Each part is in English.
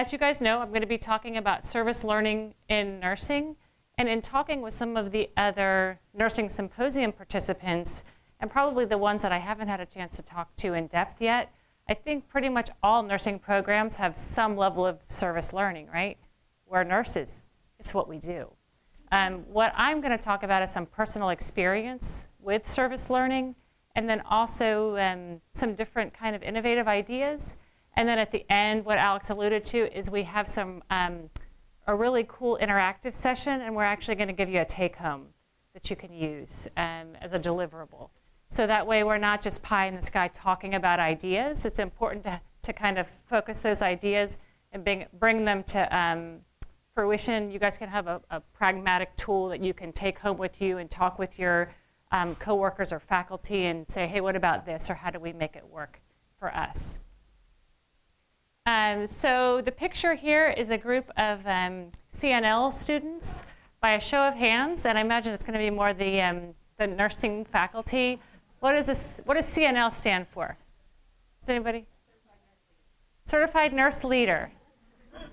as you guys know, I'm going to be talking about service learning in nursing. And in talking with some of the other nursing symposium participants, and probably the ones that I haven't had a chance to talk to in depth yet, I think pretty much all nursing programs have some level of service learning, right? We're nurses. It's what we do. What I'm going to talk about is some personal experience with service learning, and then also some different kind of innovative ideas. And then at the end, what Alex alluded to is we have some a really cool interactive session, and we're actually going to give you a take-home that you can use as a deliverable. So that way we're not just pie in the sky talking about ideas. It's important to kind of focus those ideas and bring them to fruition. You guys can have a pragmatic tool that you can take home with you and talk with your coworkers or faculty and say, hey, what about this, or how do we make it work for us? So the picture here is a group of CNL students. By a show of hands, and I imagine it's going to be more the nursing faculty, what does CNL stand for? Does anybody? Certified Nurse Leader.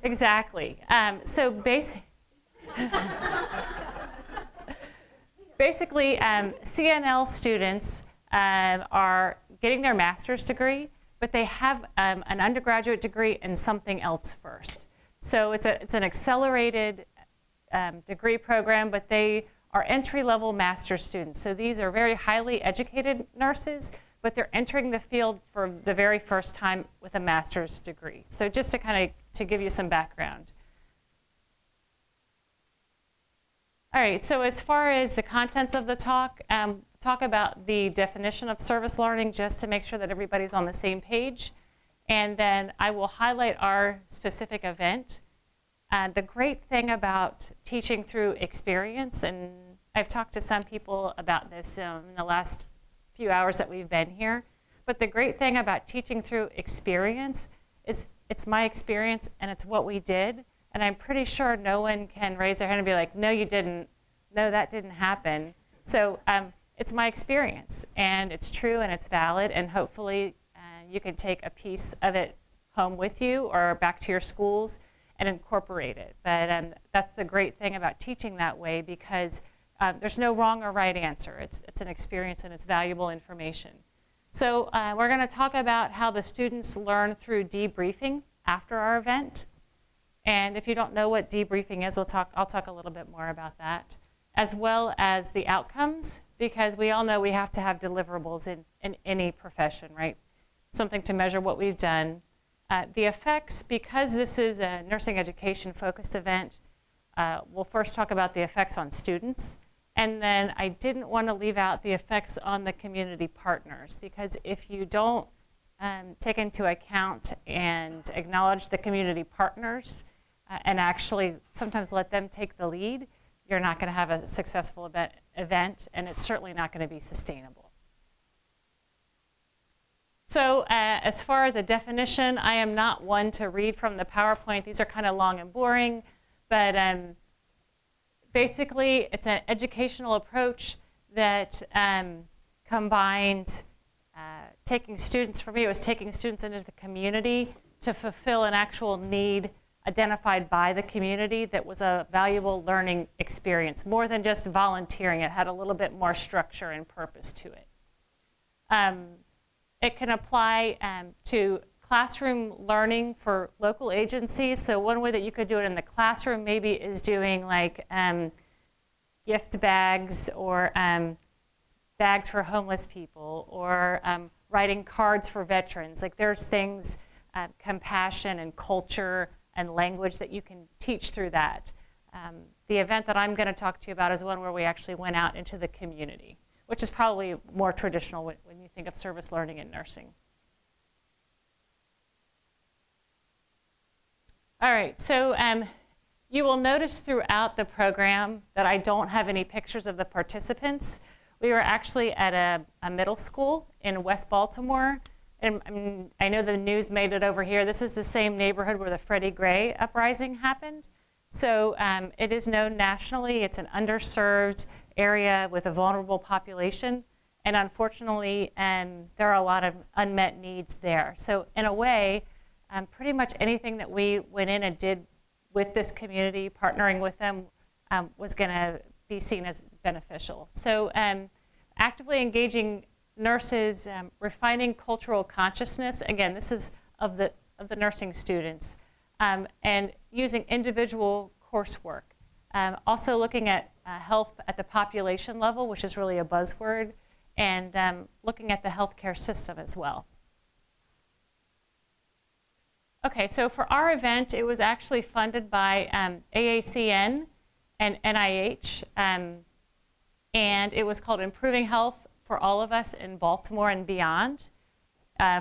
Exactly. So basically, CNL students are getting their master's degree, but they have an undergraduate degree in something else first. So it's an accelerated degree program, but they are entry-level master's students. So these are very highly educated nurses, but they're entering the field for the very first time with a master's degree. So just to kind of to give you some background. All right, so as far as the contents of the talk, talk about the definition of service learning just to make sure that everybody's on the same page. And then I will highlight our specific event. The great thing about teaching through experience, and I've talked to some people about this in the last few hours that we've been here, but the great thing about teaching through experience is it's my experience and it's what we did, and I'm pretty sure no one can raise their hand and be like, no, you didn't, no, that didn't happen. So it's my experience, and it's true and it's valid, and hopefully you can take a piece of it home with you or back to your schools and incorporate it. But that's the great thing about teaching that way, because there's no wrong or right answer. It's an experience and it's valuable information. So we're going to talk about how the students learn through debriefing after our event. And if you don't know what debriefing is, I'll talk a little bit more about that, as well as the outcomes, because we all know we have to have deliverables in any profession, right? Something to measure what we've done. The effects, because this is a nursing education-focused event, we'll first talk about the effects on students. And then I didn't want to leave out the effects on the community partners, because if you don't take into account and acknowledge the community partners and actually sometimes let them take the lead, you're not going to have a successful event, and it's certainly not going to be sustainable. So as far as a definition, I am not one to read from the PowerPoint. These are kind of long and boring, but basically it's an educational approach that combined taking students, for me it was taking students into the community to fulfill an actual need identified by the community that was a valuable learning experience, more than just volunteering. It had a little bit more structure and purpose to it. It can apply to classroom learning for local agencies. So one way that you could do it in the classroom maybe is doing like gift bags, or bags for homeless people, or writing cards for veterans. Like there's things, compassion and culture and language that you can teach through that. The event that I'm going to talk to you about is one where we actually went out into the community, which is probably more traditional when you think of service learning in nursing. All right, so you will notice throughout the program that I don't have any pictures of the participants. We were actually at a middle school in West Baltimore. And I know the news made it over here. This is the same neighborhood where the Freddie Gray uprising happened. So it is known nationally. It's an underserved area with a vulnerable population, and unfortunately there are a lot of unmet needs there. So in a way, pretty much anything that we went in and did with this community, partnering with them, was going to be seen as beneficial. So actively engaging nurses, refining cultural consciousness. Again, this is of the nursing students, and using individual coursework. Also looking at health at the population level, which is really a buzzword, and looking at the healthcare system as well. Okay, so for our event, it was actually funded by AACN and NIH, and it was called Improving Health for All of Us in Baltimore and Beyond.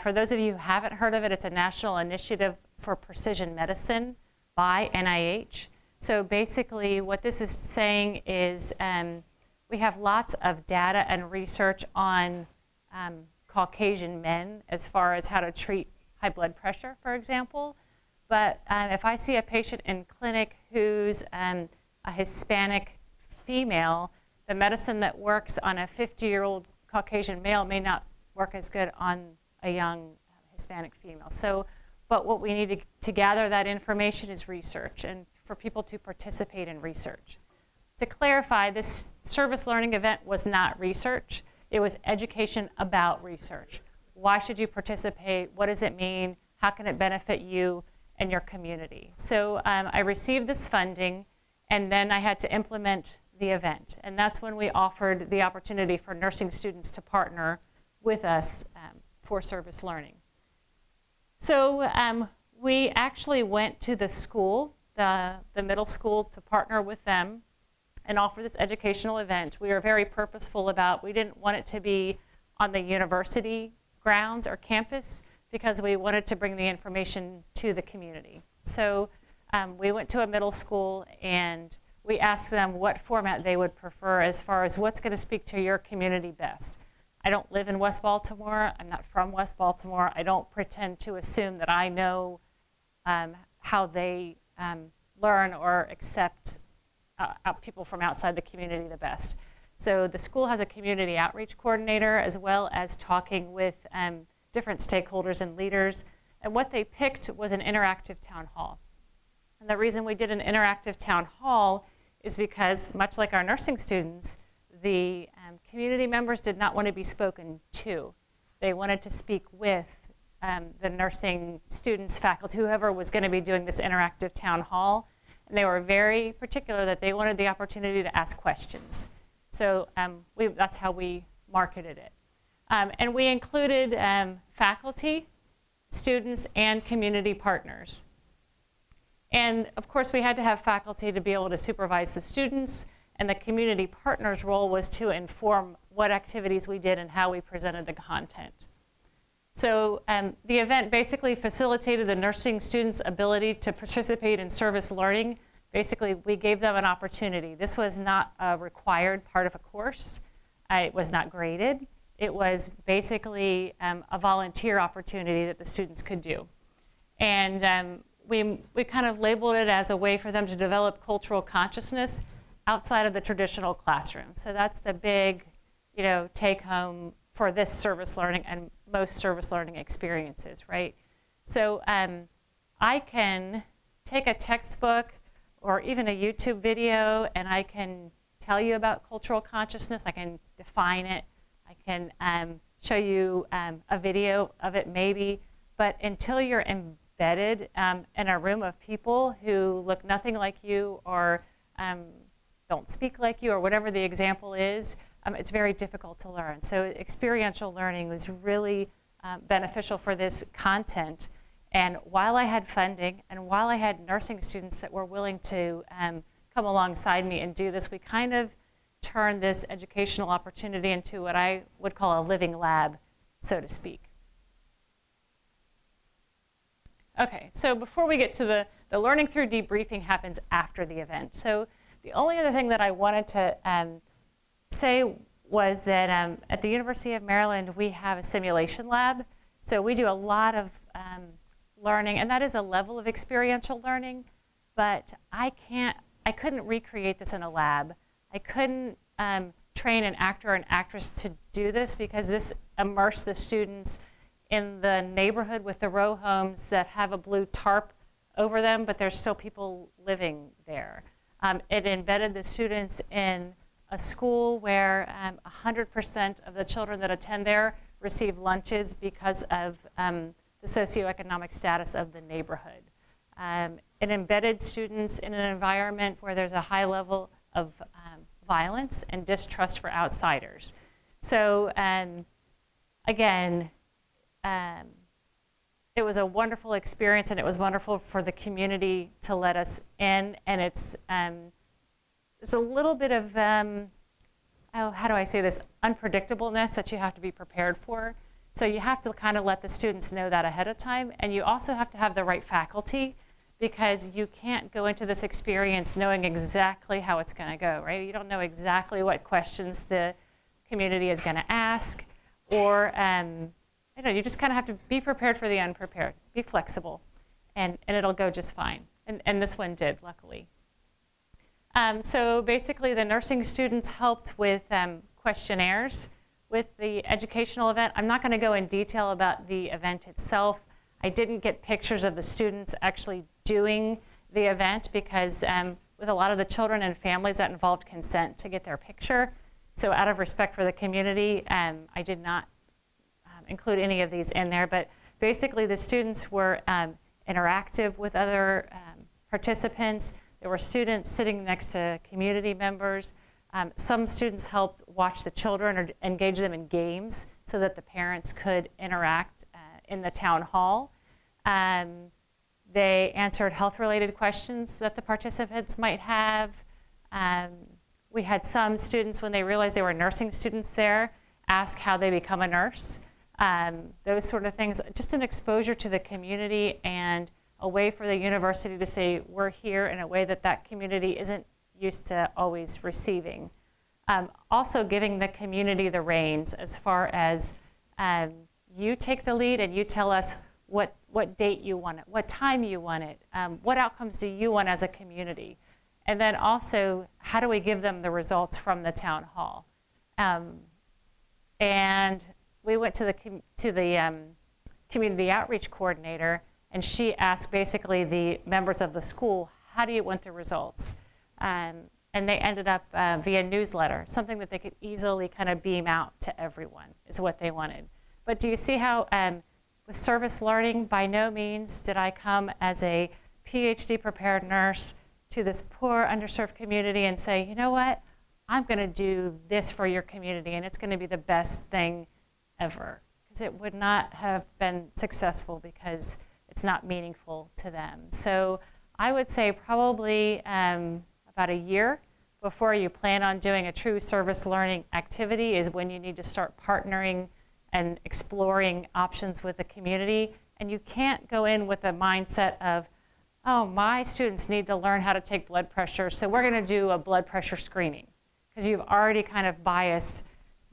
For those of you who haven't heard of it, it's a national initiative for precision medicine by NIH. So basically what this is saying is we have lots of data and research on Caucasian men as far as how to treat high blood pressure, for example. But if I see a patient in clinic who's a Hispanic female, the medicine that works on a 50-year-old Caucasian male may not work as good on a young Hispanic female. So, but what we need to gather that information is research, and for people to participate in research. To clarify, this service learning event was not research. It was education about research. Why should you participate? What does it mean? How can it benefit you and your community? So I received this funding, and then I had to implement the event. And that's when we offered the opportunity for nursing students to partner with us for service learning. So we actually went to the school, the middle school, to partner with them and offer this educational event. We were very purposeful about, we didn't want it to be on the university grounds or campus, because we wanted to bring the information to the community. So we went to a middle school and we asked them what format they would prefer as far as what's going to speak to your community best. I don't live in West Baltimore. I'm not from West Baltimore. I don't pretend to assume that I know how they learn or accept people from outside the community the best. So the school has a community outreach coordinator, as well as talking with different stakeholders and leaders. And what they picked was an interactive town hall. And the reason we did an interactive town hall is because, much like our nursing students, the community members did not want to be spoken to. They wanted to speak with the nursing students, faculty, whoever was going to be doing this interactive town hall. And they were very particular that they wanted the opportunity to ask questions. So that's how we marketed it. And we included faculty, students, and community partners. And of course, we had to have faculty to be able to supervise the students, and the community partners' role was to inform what activities we did and how we presented the content. So the event basically facilitated the nursing students' ability to participate in service learning. Basically, we gave them an opportunity. This was not a required part of a course. It was not graded. It was basically a volunteer opportunity that the students could do. And we kind of labeled it as a way for them to develop cultural consciousness outside of the traditional classroom. So that's the big, you know, take home for this service learning and most service learning experiences, right? So I can take a textbook or even a YouTube video, and I can tell you about cultural consciousness. I can define it. I can show you a video of it maybe. But until you're embedded in a room of people who look nothing like you or don't speak like you or whatever the example is, it's very difficult to learn. So experiential learning was really beneficial for this content. And while I had funding and while I had nursing students that were willing to come alongside me and do this, we kind of turned this educational opportunity into what I would call a living lab, so to speak. Okay, so before we get to the learning through debriefing happens after the event. So the only other thing that I wanted to say was that at the University of Maryland, we have a simulation lab. So we do a lot of learning, and that is a level of experiential learning, but I couldn't recreate this in a lab. I couldn't train an actor or an actress to do this, because this immersed the students in the neighborhood with the row homes that have a blue tarp over them, but there's still people living there. It embedded the students in a school where 100% of the children that attend there receive lunches because of the socioeconomic status of the neighborhood. It embedded students in an environment where there's a high level of violence and distrust for outsiders. So again, it was a wonderful experience, and it was wonderful for the community to let us in. And it's a little bit of, oh, how do I say this, unpredictableness that you have to be prepared for. So you have to kind of let the students know that ahead of time. And you also have to have the right faculty, because you can't go into this experience knowing exactly how it's going to go, right? You don't know exactly what questions the community is going to ask, or I don't know, you just kind of have to be prepared for the unprepared, be flexible, and it'll go just fine. And this one did, luckily. So basically, the nursing students helped with questionnaires with the educational event. I'm not going to go in detail about the event itself. I didn't get pictures of the students actually doing the event, because with a lot of the children and families, that involved consent to get their picture. So out of respect for the community, I did not include any of these in there. But basically, the students were interactive with other participants. There were students sitting next to community members. Some students helped watch the children or engage them in games so that the parents could interact in the town hall. They answered health-related questions that the participants might have. We had some students, when they realized they were nursing students there, ask how they become a nurse. Those sort of things, just an exposure to the community and a way for the university to say we're here in a way that that community isn't used to always receiving. Also giving the community the reins as far as you take the lead and you tell us what date you want it, what time you want it, what outcomes do you want as a community, and then also how do we give them the results from the town hall. And we went to the community outreach coordinator, and she asked basically the members of the school, how do you want the results? And they ended up via newsletter, something that they could easily kind of beam out to everyone is what they wanted. But do you see how with service learning, by no means did I come as a PhD prepared nurse to this poor underserved community and say, you know what, I'm going to do this for your community and it's going to be the best thing ever, because it would not have been successful because it's not meaningful to them. So I would say probably about a year before you plan on doing a true service learning activity is when you need to start partnering and exploring options with the community. And you can't go in with a mindset of, oh, my students need to learn how to take blood pressure, so we're going to do a blood pressure screening, because you've already kind of biased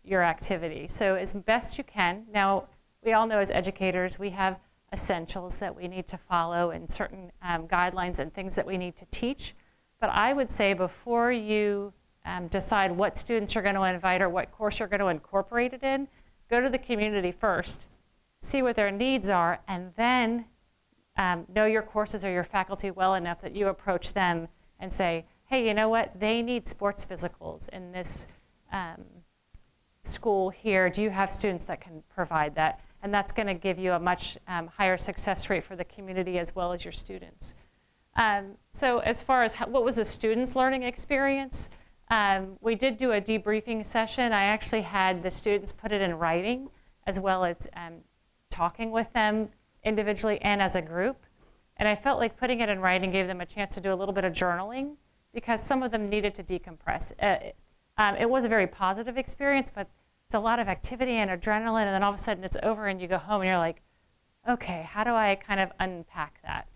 your activity. So as best you can. Now, we all know as educators, we have essentials that we need to follow and certain guidelines and things that we need to teach. But I would say before you decide what students you're going to invite or what course you're going to incorporate it in, go to the community first, see what their needs are, and then know your courses or your faculty well enough that you approach them and say, hey, you know what, they need sports physicals in this school here, do you have students that can provide that? And that's going to give you a much higher success rate for the community as well as your students. So as far as what was the students' learning experience, we did do a debriefing session. I actually had the students put it in writing as well as talking with them individually and as a group. And I felt like putting it in writing gave them a chance to do a little bit of journaling, because some of them needed to decompress. It was a very positive experience, but it's a lot of activity and adrenaline, and then all of a sudden it's over and you go home and you're like, okay, how do I kind of unpack that?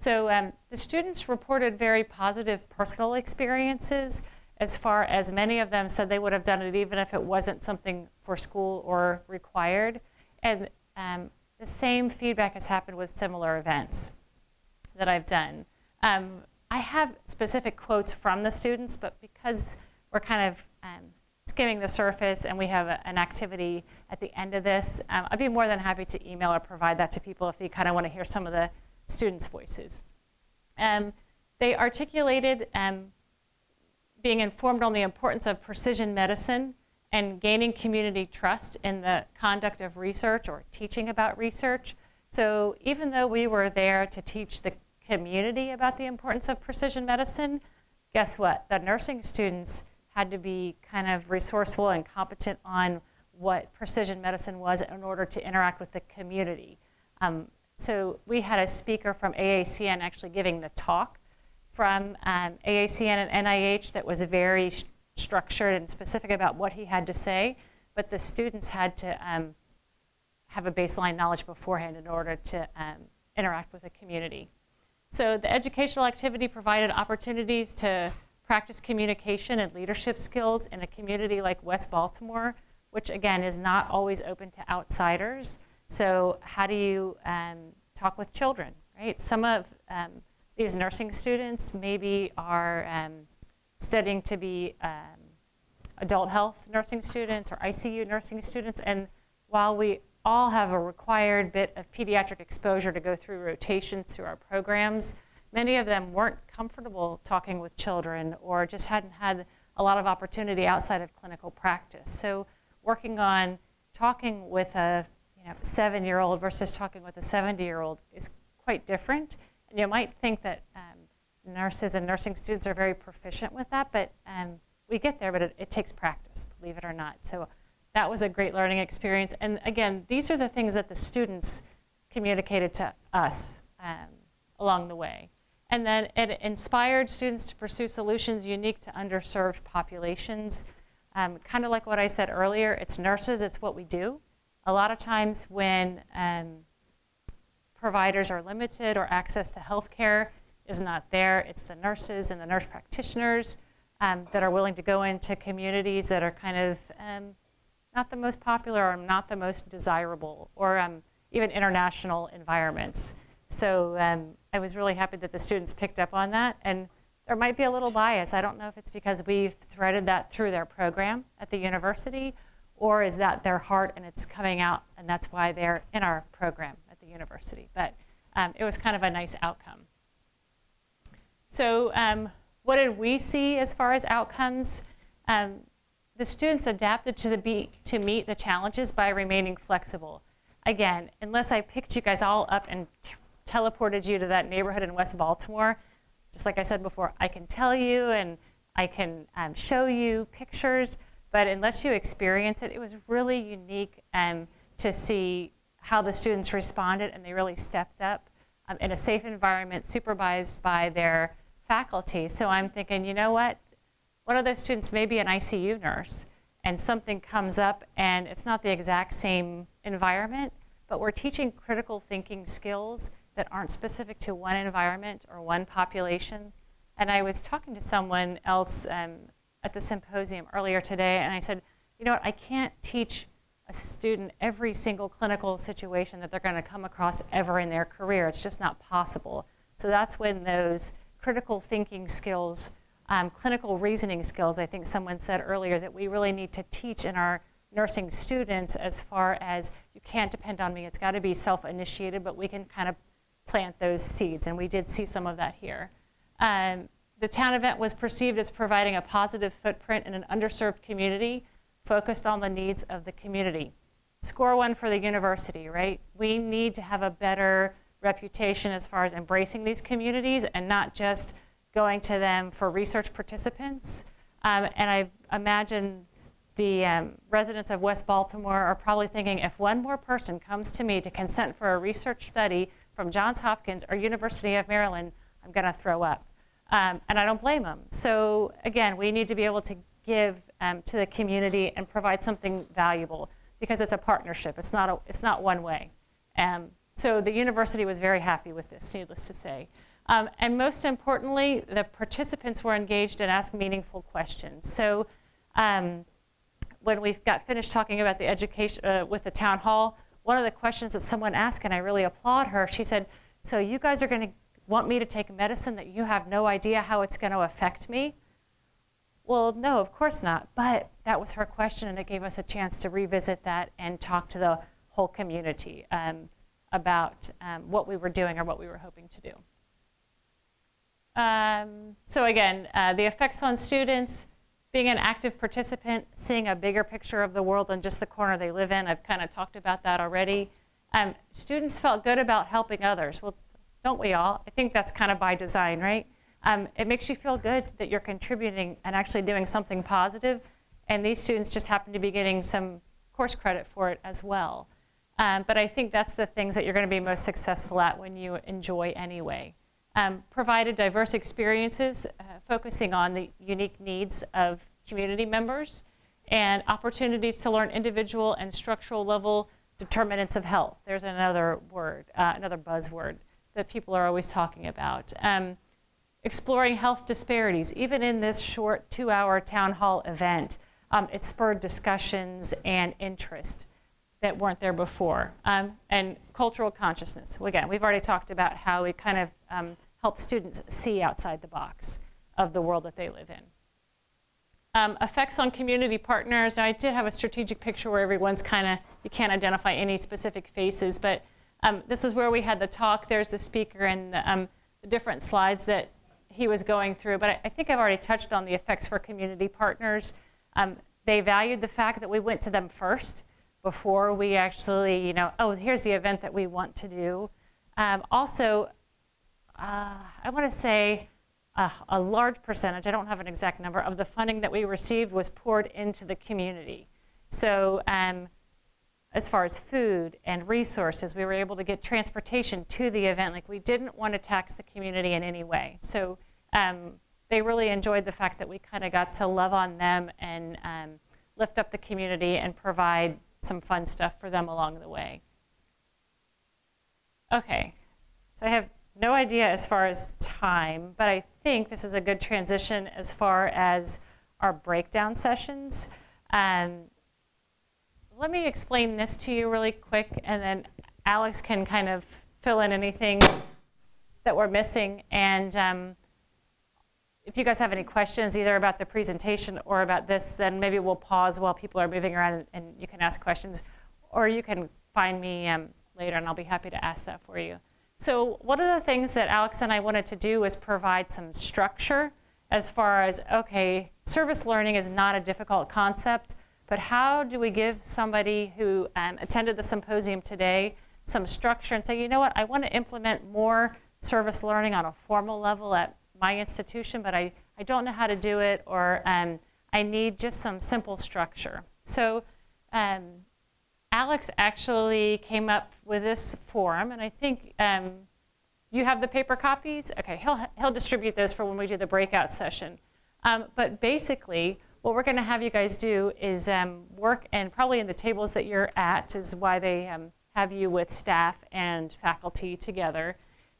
So the students reported very positive personal experiences, as far as many of them said they would have done it even if it wasn't something for school or required. And the same feedback has happened with similar events that I've done. I have specific quotes from the students, but because we're kind of skimming the surface, and we have an activity at the end of this. I'd be more than happy to email or provide that to people if they kind of want to hear some of the students' voices. They articulated being informed on the importance of precision medicine and gaining community trust in the conduct of research or teaching about research. So even though we were there to teach the community about the importance of precision medicine, guess what? The nursing students had to be kind of resourceful and competent on what precision medicine was in order to interact with the community. So we had a speaker from AACN actually giving the talk from AACN and NIH that was very structured and specific about what he had to say, but the students had to have a baseline knowledge beforehand in order to interact with the community. So the educational activity provided opportunities to practice communication and leadership skills in a community like West Baltimore, which again is not always open to outsiders. So how do you talk with children, right? Some of these nursing students maybe are studying to be adult health nursing students or ICU nursing students, and while we all have a required bit of pediatric exposure to go through rotations through our programs, many of them weren't comfortable talking with children or just hadn't had a lot of opportunity outside of clinical practice. So working on talking with a 7-year-old versus talking with a 70-year-old is quite different. And you might think that nurses and nursing students are very proficient with that, but we get there, but it takes practice, believe it or not. So that was a great learning experience. And again, these are the things that the students communicated to us along the way. And then it inspired students to pursue solutions unique to underserved populations. Kind of like what I said earlier, it's nurses, it's what we do. A lot of times when providers are limited or access to healthcare is not there, it's the nurses and the nurse practitioners that are willing to go into communities that are kind of not the most popular or not the most desirable, or even international environments. So I was really happy that the students picked up on that, and there might be a little bias. I don't know if it's because we've threaded that through their program at the university, or is that their heart and it's coming out and that's why they're in our program at the university. But it was kind of a nice outcome. So what did we see as far as outcomes? The students adapted to meet the challenges by remaining flexible. Again, unless I picked you guys all up and teleported you to that neighborhood in West Baltimore, just like I said before, I can tell you and I can show you pictures, but unless you experience it, it was really unique to see how the students responded, and they really stepped up in a safe environment supervised by their faculty. So I'm thinking, you know what? One of those students may be an ICU nurse, and something comes up and it's not the exact same environment, but we're teaching critical thinking skills that aren't specific to one environment or one population. And I was talking to someone else at the symposium earlier today, and I said, you know what, I can't teach a student every single clinical situation that they're going to come across ever in their career. It's just not possible. So that's when those critical thinking skills, clinical reasoning skills, I think someone said earlier, that we really need to teach in our nursing students, as far as you can't depend on me, it's got to be self-initiated, but we can kind of plant those seeds, and we did see some of that here. The town event was perceived as providing a positive footprint in an underserved community focused on the needs of the community. Score one for the university, right? We need to have a better reputation as far as embracing these communities and not just going to them for research participants. And I imagine the residents of West Baltimore are probably thinking, if one more person comes to me to consent for a research study from Johns Hopkins or University of Maryland, I'm going to throw up. And I don't blame them. So again, we need to be able to give to the community and provide something valuable, because it's a partnership. It's not one way. So the university was very happy with this, needless to say. And most importantly, the participants were engaged and asked meaningful questions. So when we got finished talking about the education with the town hall, one of the questions that someone asked, and I really applaud her, she said, so you guys are going to want me to take medicine that you have no idea how it's going to affect me? Well, no, of course not. But that was her question, and it gave us a chance to revisit that and talk to the whole community about what we were doing or what we were hoping to do. So again, the effects on students, being an active participant, seeing a bigger picture of the world than just the corner they live in. I've kind of talked about that already. Students felt good about helping others. Well, don't we all? I think that's kind of by design, right? It makes you feel good that you're contributing and actually doing something positive. And these students just happen to be getting some course credit for it as well. But I think that's the things that you're going to be most successful at when you enjoy anyway. Provided diverse experiences, focusing on the unique needs of community members, and opportunities to learn individual and structural level determinants of health. There's another word, another buzzword that people are always talking about. Exploring health disparities, even in this short 2-hour town hall event, it spurred discussions and interest that weren't there before. And cultural consciousness. Well, again, we've already talked about how we kind of help students see outside the box of the world that they live in. Effects on community partners. Now, I did have a strategic picture where everyone's kind of, you can't identify any specific faces, but this is where we had the talk. There's the speaker and the different slides that he was going through, but I think I've already touched on the effects for community partners. They valued the fact that we went to them first before we actually, oh, here's the event that we want to do. Also, I want to say a large percentage, I don't have an exact number, of the funding that we received was poured into the community. So as far as food and resources, we were able to get transportation to the event. Like, we didn't want to tax the community in any way. So they really enjoyed the fact that we kind of got to love on them and lift up the community and provide some fun stuff for them along the way. Okay, so I have no idea as far as time, but I think this is a good transition as far as our breakdown sessions. Let me explain this to you really quick, and then Alex can kind of fill in anything that we're missing. And if you guys have any questions, either about the presentation or about this, then maybe we'll pause while people are moving around and you can ask questions. Or you can find me later, and I'll be happy to ask that for you. So one of the things that Alex and I wanted to do was provide some structure as far as, okay, service learning is not a difficult concept, but how do we give somebody who attended the symposium today some structure and say, you know what, I want to implement more service learning on a formal level at my institution, but I don't know how to do it, or I need just some simple structure. So Alex actually came up with this form, and I think you have the paper copies? Okay, he'll distribute those for when we do the breakout session. But basically, what we're going to have you guys do is work, and probably in the tables that you're at is why they have you with staff and faculty together.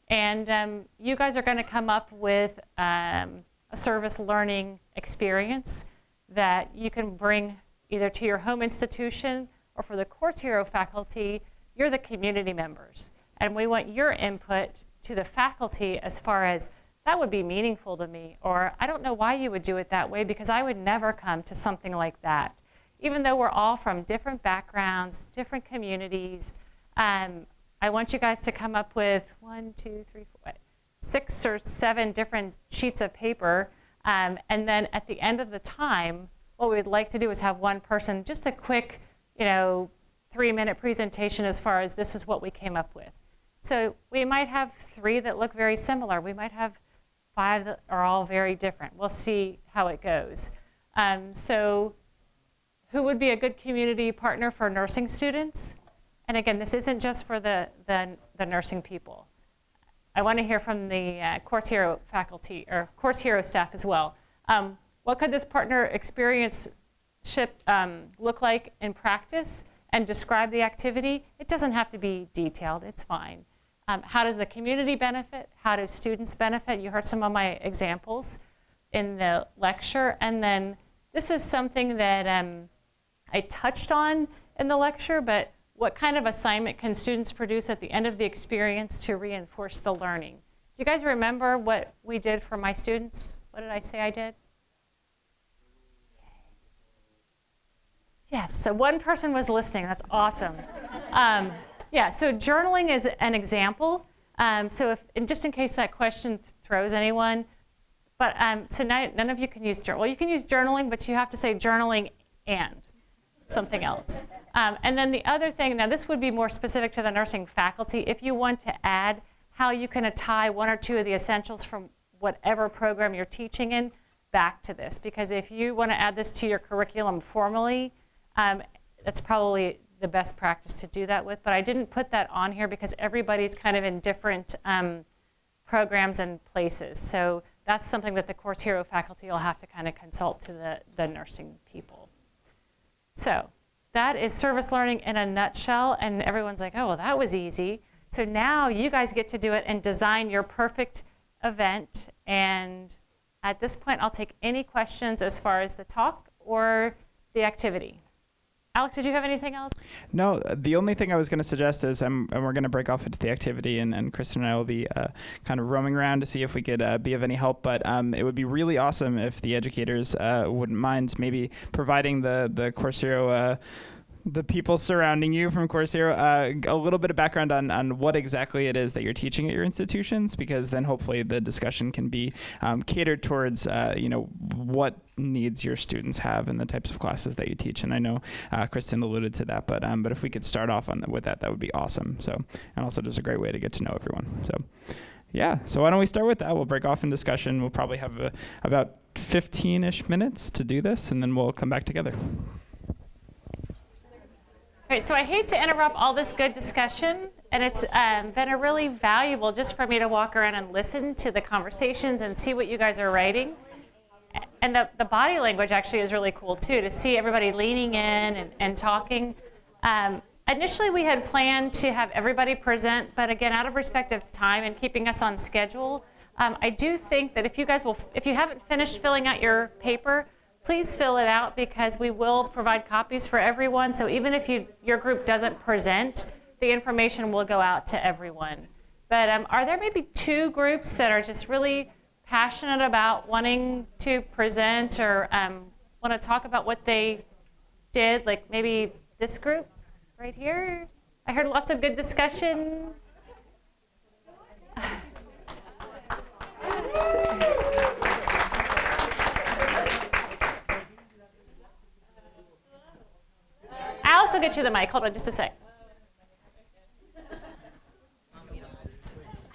And you guys are going to come up with a service learning experience that you can bring either to your home institution, or for the Course Hero faculty, you're the community members. And we want your input to the faculty as far as, that would be meaningful to me, or I don't know why you would do it that way, because I would never come to something like that. Even though we're all from different backgrounds, different communities, I want you guys to come up with 6 or 7 different sheets of paper. And then at the end of the time, what we'd like to do is have one person, just a quick 3-minute presentation as far as this is what we came up with. So we might have 3 that look very similar. We might have 5 that are all very different. We'll see how it goes. So who would be a good community partner for nursing students? And again, this isn't just for the nursing people. I want to hear from the Course Hero faculty, or Course Hero staff as well. What could this partner experience look like in practice? And describe the activity. It doesn't have to be detailed, it's fine. How does the community benefit? How do students benefit? You heard some of my examples in the lecture. And then this is something that I touched on in the lecture, but what kind of assignment can students produce at the end of the experience to reinforce the learning? Do you guys remember what we did for my students? What did I say I did? Yes, so one person was listening. That's awesome. Yeah, so journaling is an example. So if, and just in case that question throws anyone, but so none of you can use journaling. Well, you can use journaling, but you have to say journaling and something else. And then the other thing, now this would be more specific to the nursing faculty, if you want to add how you can tie one or two of the essentials from whatever program you're teaching in back to this. Because if you want to add this to your curriculum formally, that's probably the best practice to do that with. But I didn't put that on here because everybody's kind of in different programs and places. So that's something that the Course Hero faculty will have to kind of consult to the nursing people. So that is service learning in a nutshell. And everyone's like, oh, well, that was easy. So now you guys get to do it and design your perfect event. And at this point, I'll take any questions as far as the talk or the activity. Alex, did you have anything else? No, the only thing I was going to suggest is, and we're going to break off into the activity, and Kristen and I will be kind of roaming around to see if we could be of any help, but it would be really awesome if the educators wouldn't mind maybe providing the Course Hero, the people surrounding you from Course Hero, a little bit of background on what exactly it is that you're teaching at your institutions, because then hopefully the discussion can be catered towards you know, what needs your students have and the types of classes that you teach. And I know Kristen alluded to that, but if we could start off on with that, that would be awesome. So, and also just a great way to get to know everyone. So yeah, so why don't we start with that? We'll break off in discussion. We'll probably have about 15-ish minutes to do this, and then we'll come back together. All right, so I hate to interrupt all this good discussion, and it's been a really valuable just for me to walk around and listen to the conversations and see what you guys are writing. And the body language actually is really cool too, to see everybody leaning in and talking. Initially we had planned to have everybody present, but again, out of respect of time and keeping us on schedule, I do think that if you guys will, if you haven't finished filling out your paper, please fill it out, because we will provide copies for everyone. So even if your group doesn't present, the information will go out to everyone. But are there maybe two groups that are just really passionate about wanting to present or want to talk about what they did? Like maybe this group right here? I heard lots of good discussion. I'll also get you the mic. Hold on just a sec.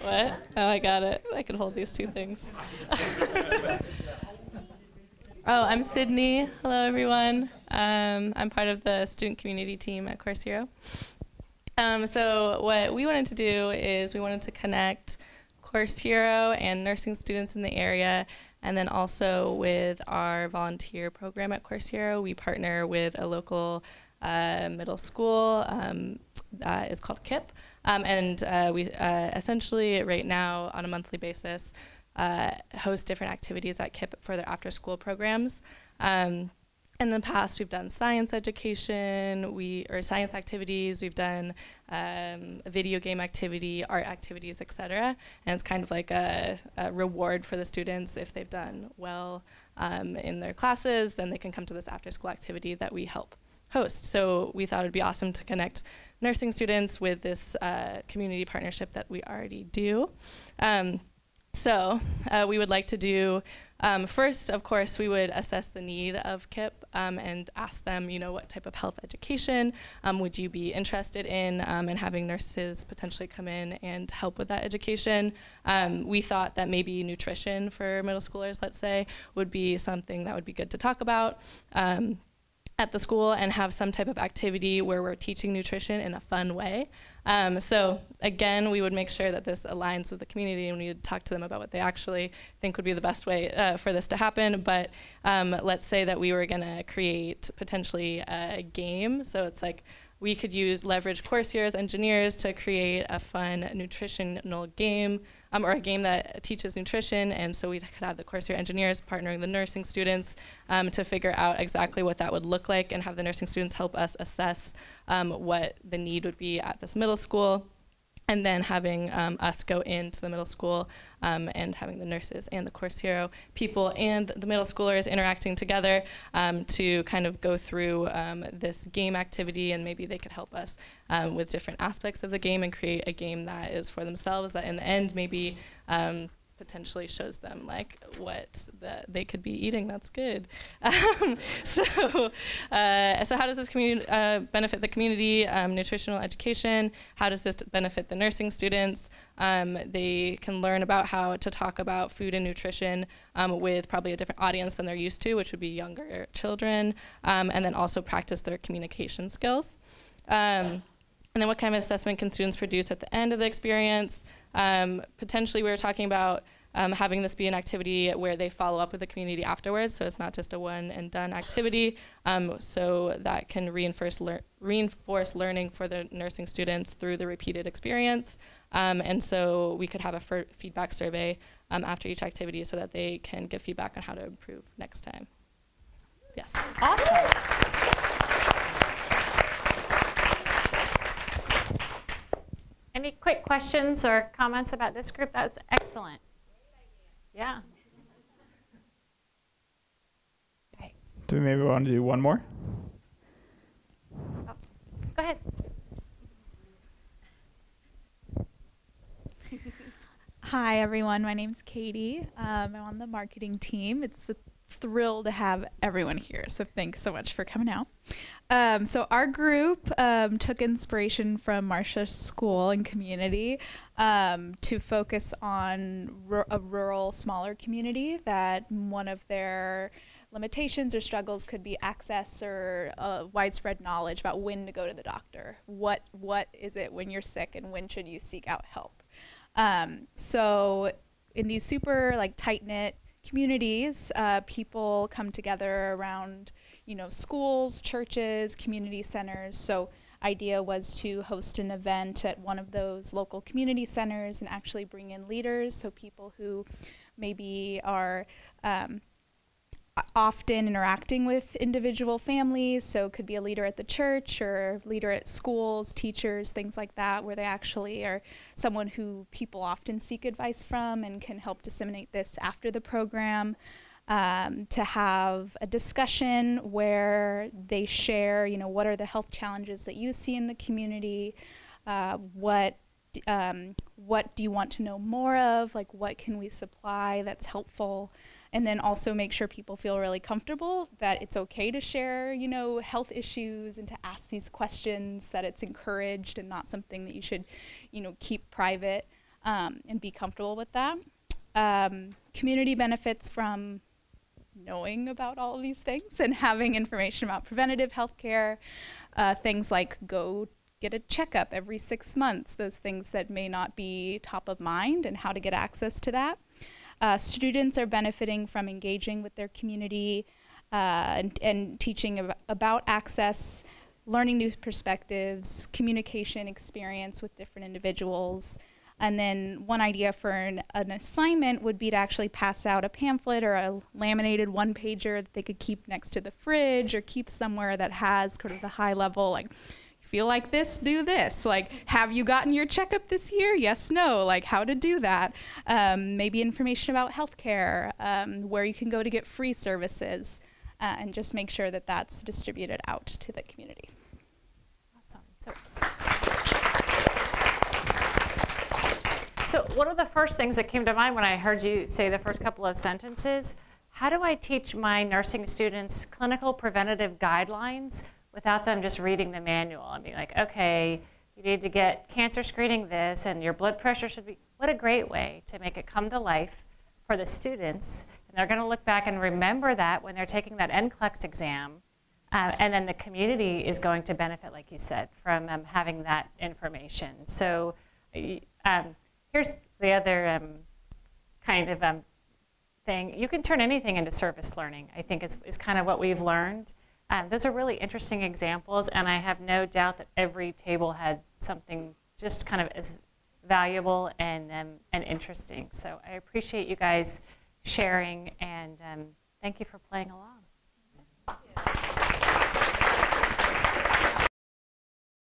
What? Oh, I got it. I can hold these two things. Oh, I'm Sydney. Hello, everyone. I'm part of the student community team at Course Hero. So what we wanted to do is we wanted to connect Course Hero and nursing students in the area. And then also with our volunteer program at Course Hero, we partner with a local middle school that is called KIPP, and we essentially right now on a monthly basis host different activities at KIPP for their after-school programs. In the past, we've done science education, or science activities, we've done video game activity, art activities, etc. And it's kind of like a reward for the students if they've done well in their classes. Then they can come to this after-school activity that we help host. So we thought it'd be awesome to connect nursing students with this community partnership that we already do. So we would like to do, first, of course, we would assess the need of KIPP and ask them, you know, what type of health education would you be interested in, and having nurses potentially come in and help with that education. We thought that maybe nutrition for middle schoolers, let's say, would be something that would be good to talk about at the school, and have some type of activity where we're teaching nutrition in a fun way. So again, we would make sure that this aligns with the community, and we would talk to them about what they actually think would be the best way for this to happen. But let's say that we were gonna create potentially a game. So it's like we could leverage Course Hero's engineers to create a fun nutritional game, or a game that teaches nutrition, and so we could have the Course Hero engineers partnering the nursing students to figure out exactly what that would look like, and have the nursing students help us assess what the need would be at this middle school. and then having us go into the middle school and having the nurses and the Course Hero people and the middle schoolers interacting together to kind of go through this game activity, and maybe they could help us with different aspects of the game and create a game that is for themselves, that in the end maybe potentially shows them like what they could be eating that's good. So how does this benefit the community? Nutritional education, how does this benefit the nursing students? They can learn about how to talk about food and nutrition with probably a different audience than they're used to, which would be younger children, and then also practice their communication skills. And then what kind of assessment can students produce at the end of the experience? Potentially we were talking about having this be an activity where they follow up with the community afterwards, so it's not just a one and done activity, so that can reinforce learning for the nursing students through the repeated experience. And so we could have a feedback survey after each activity so that they can give feedback on how to improve next time. Yes. Awesome. Any quick questions or comments about this group? That was excellent. Yeah. Right. Do we maybe want to do one more? Oh. Go ahead. Hi, everyone. My name's Katie. I'm on the marketing team. It's a thrill to have everyone here, so thanks so much for coming out. So our group took inspiration from Marsha's school and community to focus on a rural, smaller community that one of their limitations or struggles could be access or widespread knowledge about when to go to the doctor. What is it when you're sick and when should you seek out help? So in these super like tight-knit communities, people come together around, you know, schools, churches, community centers. So idea was to host an event at one of those local community centers and actually bring in leaders, so people who maybe are often interacting with individual families, so could be a leader at the church or leader at schools, teachers, things like that, where they actually are someone who people often seek advice from and can help disseminate this after the program. To have a discussion where they share, you know, what are the health challenges that you see in the community, what do you want to know more of, like what can we supply that's helpful. And then also make sure people feel really comfortable that it's okay to share, you know, health issues and to ask these questions, that it's encouraged and not something that you should, you know, keep private, and be comfortable with that. Community benefits from knowing about all of these things and having information about preventative health care, things like go get a checkup every 6 months, those things that may not be top of mind and how to get access to that. Students are benefiting from engaging with their community and teaching about access, learning new perspectives, communication experience with different individuals. And then one idea for an assignment would be to actually pass out a pamphlet or a laminated one-pager that they could keep next to the fridge or keep somewhere that has kind of the high level, like, feel like this, do this. Like, have you gotten your checkup this year? Yes, no, like how to do that. Maybe information about healthcare, where you can go to get free services, and just make sure that that's distributed out to the community. Awesome. So one of the first things that came to mind when I heard you say the first couple of sentences, how do I teach my nursing students clinical preventative guidelines without them just reading the manual and being like, okay, you need to get cancer screening this and your blood pressure should be, what a great way to make it come to life for the students. And they're gonna look back and remember that when they're taking that NCLEX exam. And then the community is going to benefit, like you said, from having that information. So here's the other kind of thing. You can turn anything into service learning, I think is kind of what we've learned. Those are really interesting examples, and I have no doubt that every table had something just kind of as valuable and interesting. So I appreciate you guys sharing, and thank you for playing along.